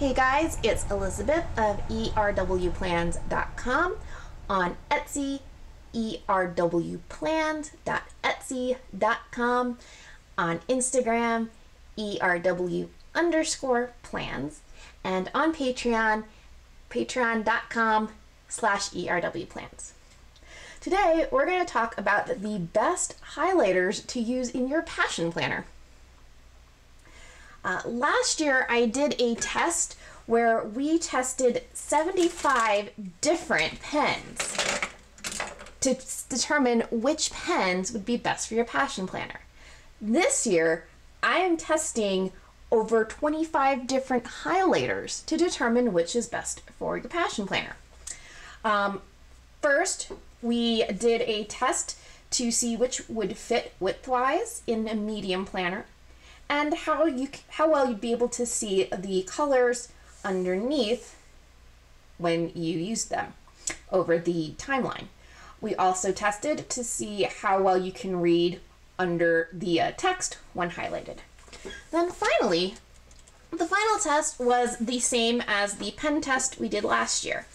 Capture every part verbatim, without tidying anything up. Hey guys, it's Elizabeth of e r w plans dot com on Etsy, e r w plans dot etsy dot com, on Instagram, erw underscore plans, and on Patreon, patreon dot com slash erwplans. Today, we're going to talk about the best highlighters to use in your Passion Planner. Uh, last year, I did a test where we tested seventy-five different pens to determine which pens would be best for your Passion Planner. This year, I am testing over twenty-five different highlighters to determine which is best for your Passion Planner. Um, first, we did a test to see which would fit widthwise in a medium planner, and how you how well you'd be able to see the colors underneath when you use them over the timeline. We also tested to see how well you can read under the uh, text when highlighted. Then finally, the final test was the same as the pen test we did last year,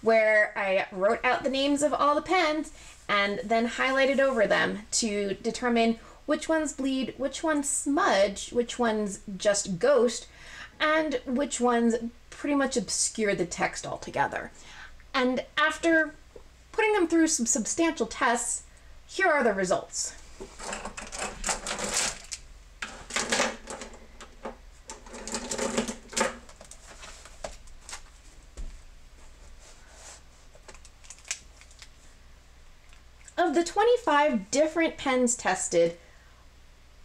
where I wrote out the names of all the pens and then highlighted over them to determine which ones bleed, which ones smudge, which ones just ghost, and which ones pretty much obscure the text altogether. And after putting them through some substantial tests, here are the results. Of the twenty-five different pens tested,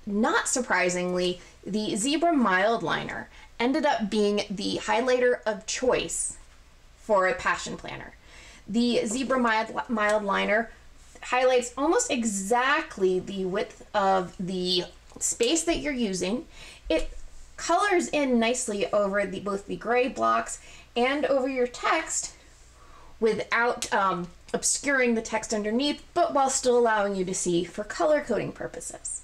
not surprisingly, the Zebra Mild Liner ended up being the highlighter of choice for a Passion Planner. The Zebra Mild, Mild Liner highlights almost exactly the width of the space that you're using. It colors in nicely over the, both the gray blocks and over your text without um, obscuring the text underneath, but while still allowing you to see for color coding purposes.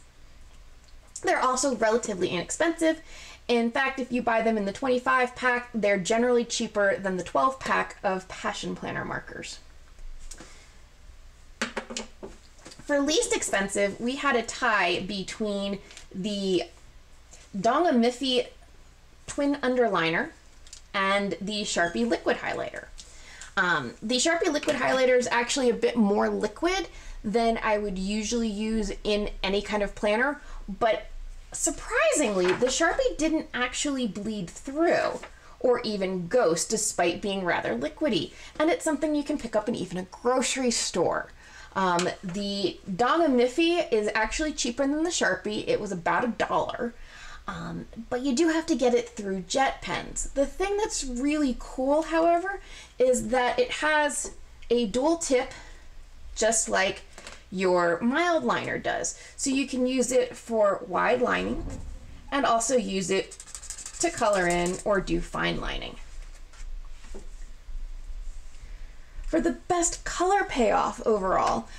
They're also relatively inexpensive. In fact, if you buy them in the twenty-five pack, they're generally cheaper than the twelve pack of Passion Planner markers. For least expensive, we had a tie between the Donga Miffy Twin Underliner and the Sharpie Liquid Highlighter. Um, the Sharpie Liquid Highlighter is actually a bit more liquid than I would usually use in any kind of planner, but surprisingly, the Sharpie didn't actually bleed through or even ghost despite being rather liquidy. And it's something you can pick up in even a grocery store. Um, the Donga Miffy is actually cheaper than the Sharpie. It was about a dollar, um, but you do have to get it through jet pens. The thing that's really cool, however, is that it has a dual tip just like your mild liner does. So you can use it for wide lining and also use it to color in or do fine lining. For the best color payoff overall,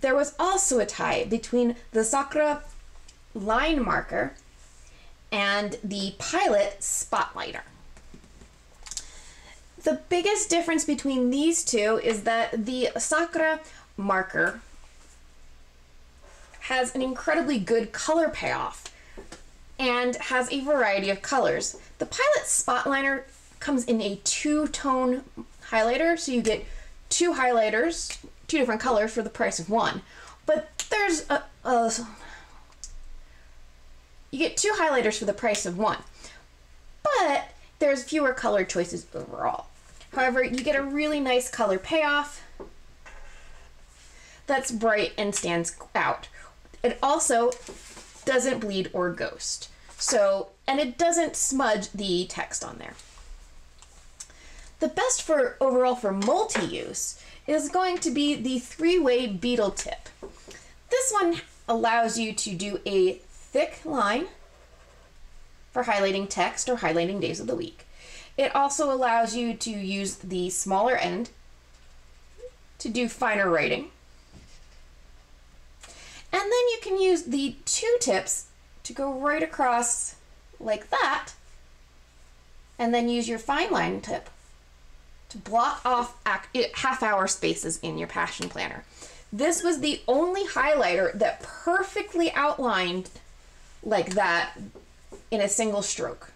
there was also a tie between the Sakura Line Marker and the Pilot Spotliner. The biggest difference between these two is that the Sakura marker has an incredibly good color payoff and has a variety of colors. The Pilot Spotliner comes in a two-tone highlighter, so you get two highlighters, two different colors for the price of one. But there's a, a you get two highlighters for the price of one, but there's fewer color choices overall. However, you get a really nice color payoff that's bright and stands out. It also doesn't bleed or ghost. So, and it doesn't smudge the text on there. The best for overall for multi-use is going to be the three-way beetle tip. This one allows you to do a thick line for highlighting text or highlighting days of the week. It also allows you to use the smaller end to do finer writing. And then you can use the two tips to go right across like that and then use your fine line tip to block off half hour spaces in your Passion Planner. This was the only highlighter that perfectly outlined like that in a single stroke.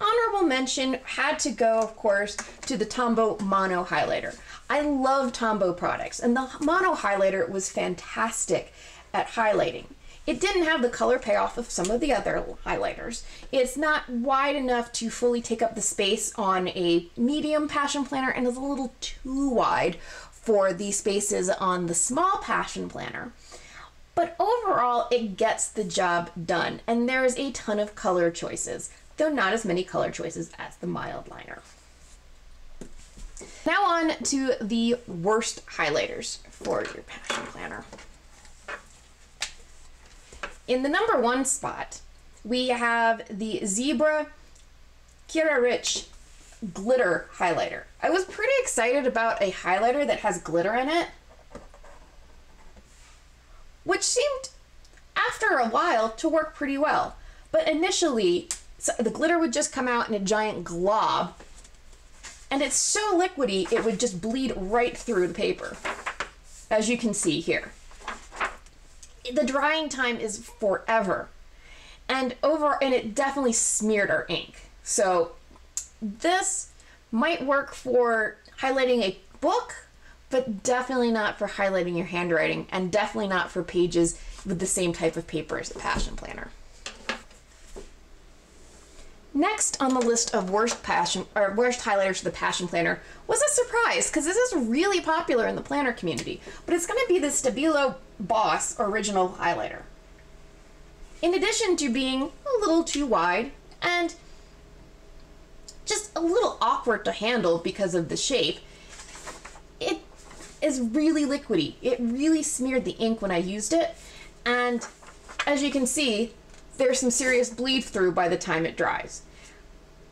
Honorable mention had to go, of course, to the Tombow Mono Highlighter. I love Tombow products, and the Mono Highlighter was fantastic at highlighting. It didn't have the color payoff of some of the other highlighters. It's not wide enough to fully take up the space on a medium Passion Planner, and is a little too wide for the spaces on the small Passion Planner. But overall, it gets the job done, and there is a ton of color choices, though not as many color choices as the mild liner. Now on to the worst highlighters for your Passion Planner. In the number one spot, we have the Zebra Kira Rich Glitter Highlighter. I was pretty excited about a highlighter that has glitter in it, which seemed after a while to work pretty well. But initially, so the glitter would just come out in a giant glob, and it's so liquidy it would just bleed right through the paper, as you can see here. The drying time is forever, and over and it definitely smeared our ink. So this might work for highlighting a book, but definitely not for highlighting your handwriting, and definitely not for pages with the same type of paper as the Passion Planner. Next on the list of worst passion or worst highlighters for the Passion Planner was a surprise, because this is really popular in the planner community, but it's going to be the Stabilo Boss Original Highlighter. In addition to being a little too wide and just a little awkward to handle because of the shape, it is really liquidy. It really smeared the ink when I used it, and as you can see, there's some serious bleed through by the time it dries.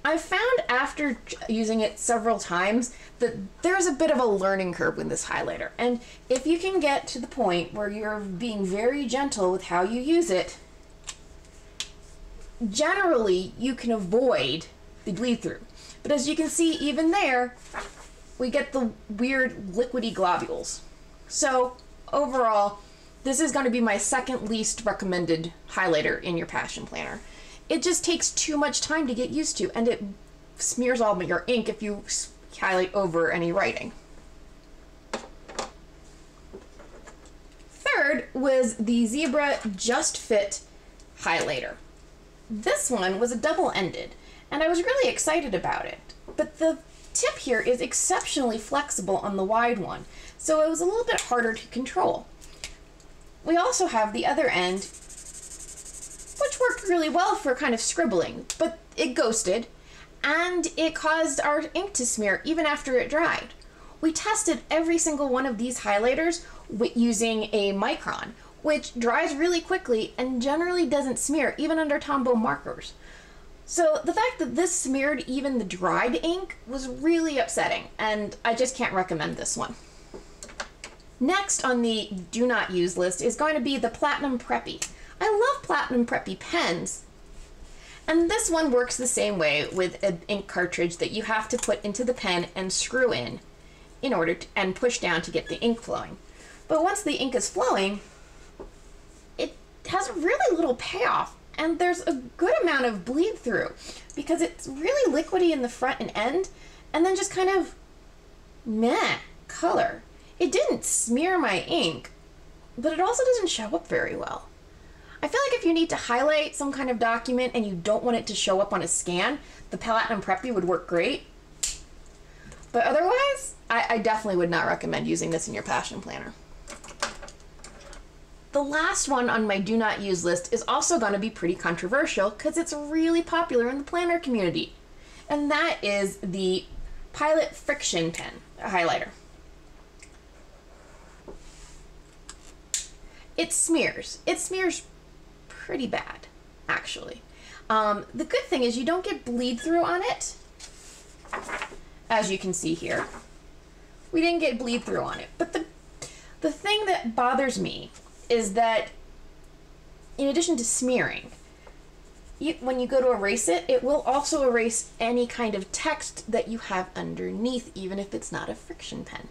I've found after using it several times that there's a bit of a learning curve with this highlighter, and if you can get to the point where you're being very gentle with how you use it, generally you can avoid the bleed through. But as you can see, even there, we get the weird liquidy globules. So overall, this is going to be my second least recommended highlighter in your Passion Planner. It just takes too much time to get used to, and it smears all of your ink if you highlight over any writing. Third was the Zebra Just Fit highlighter. This one was a double-ended, and I was really excited about it, but the tip here is exceptionally flexible on the wide one, so it was a little bit harder to control. We also have the other end, which worked really well for kind of scribbling, but it ghosted, and it caused our ink to smear even after it dried. We tested every single one of these highlighters using a micron, which dries really quickly and generally doesn't smear even under Tombow markers. So the fact that this smeared even the dried ink was really upsetting, and I just can't recommend this one. Next on the do not use list is going to be the Platinum Preppy. I love Platinum Preppy pens, and this one works the same way with an ink cartridge that you have to put into the pen and screw in in order to, and push down to get the ink flowing. But once the ink is flowing, it has a really little payoff, and there's a good amount of bleed through because it's really liquidy in the front and end, and then just kind of meh color. It didn't smear my ink, but it also doesn't show up very well. I feel like if you need to highlight some kind of document and you don't want it to show up on a scan, the Platinum Preppy would work great. But otherwise, I, I definitely would not recommend using this in your Passion Planner. The last one on my do not use list is also going to be pretty controversial because it's really popular in the planner community, and that is the Pilot Frixion pen highlighter. It smears. It smears pretty bad, actually. Um, the good thing is you don't get bleed through on it, as you can see here. We didn't get bleed through on it, but the The thing that bothers me is that in addition to smearing, you, when you go to erase it, it will also erase any kind of text that you have underneath, even if it's not a friction pen.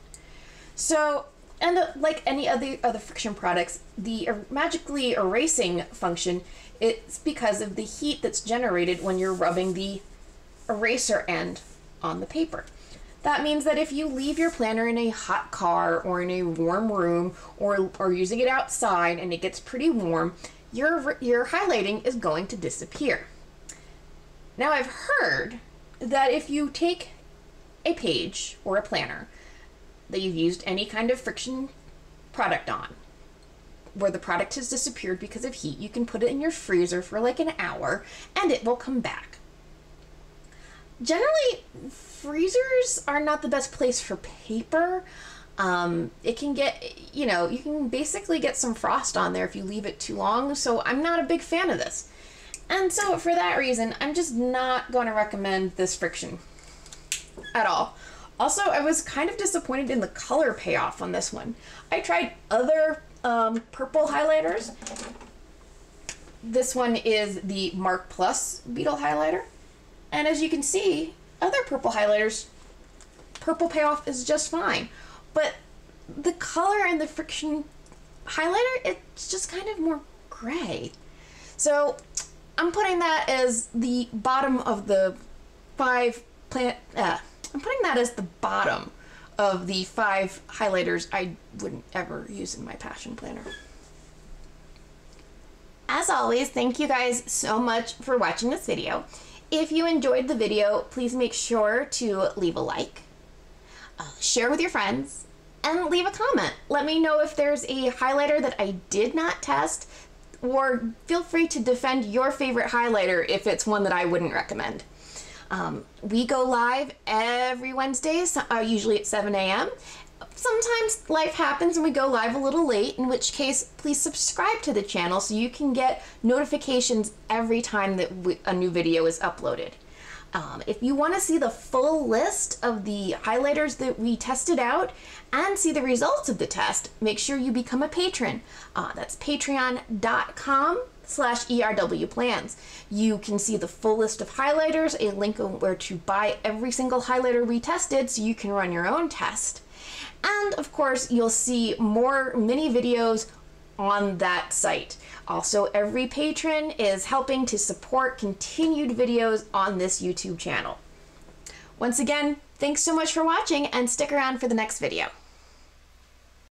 So, and the, like any other, other friction products, the er magically erasing function, it's because of the heat that's generated when you're rubbing the eraser end on the paper. That means that if you leave your planner in a hot car or in a warm room or, or using it outside and it gets pretty warm, your, your highlighting is going to disappear. Now I've heard that if you take a page or a planner that you've used any kind of friction product on, where the product has disappeared because of heat, you can put it in your freezer for like an hour and it will come back. Generally, freezers are not the best place for paper. Um, it can get, you know, you can basically get some frost on there if you leave it too long, so I'm not a big fan of this. And so for that reason, I'm just not going to recommend this friction at all. Also, I was kind of disappointed in the color payoff on this one. I tried other um, purple highlighters. This one is the Mark Plus Beetle Highlighter. And as you can see, other purple highlighters, purple payoff is just fine. But the color in the friction highlighter, it's just kind of more gray. So I'm putting that as the bottom of the five plant, uh, I'm putting that as the bottom of the five highlighters I wouldn't ever use in my Passion Planner. As always, thank you guys so much for watching this video. If you enjoyed the video, please make sure to leave a like, uh, share with your friends, and leave a comment. Let me know if there's a highlighter that I did not test, or feel free to defend your favorite highlighter if it's one that I wouldn't recommend. Um, we go live every Wednesday, so, uh, usually at seven A M Sometimes life happens and we go live a little late, in which case please subscribe to the channel so you can get notifications every time that we, a new video is uploaded. Um, if you want to see the full list of the highlighters that we tested out and see the results of the test, make sure you become a patron. Uh, that's patreon.com slash erwplans. You can see the full list of highlighters, a link on where to buy every single highlighter we tested so you can run your own test. And of course, you'll see more mini videos on that site. Also, every patron is helping to support continued videos on this YouTube channel. Once again, thanks so much for watching and stick around for the next video.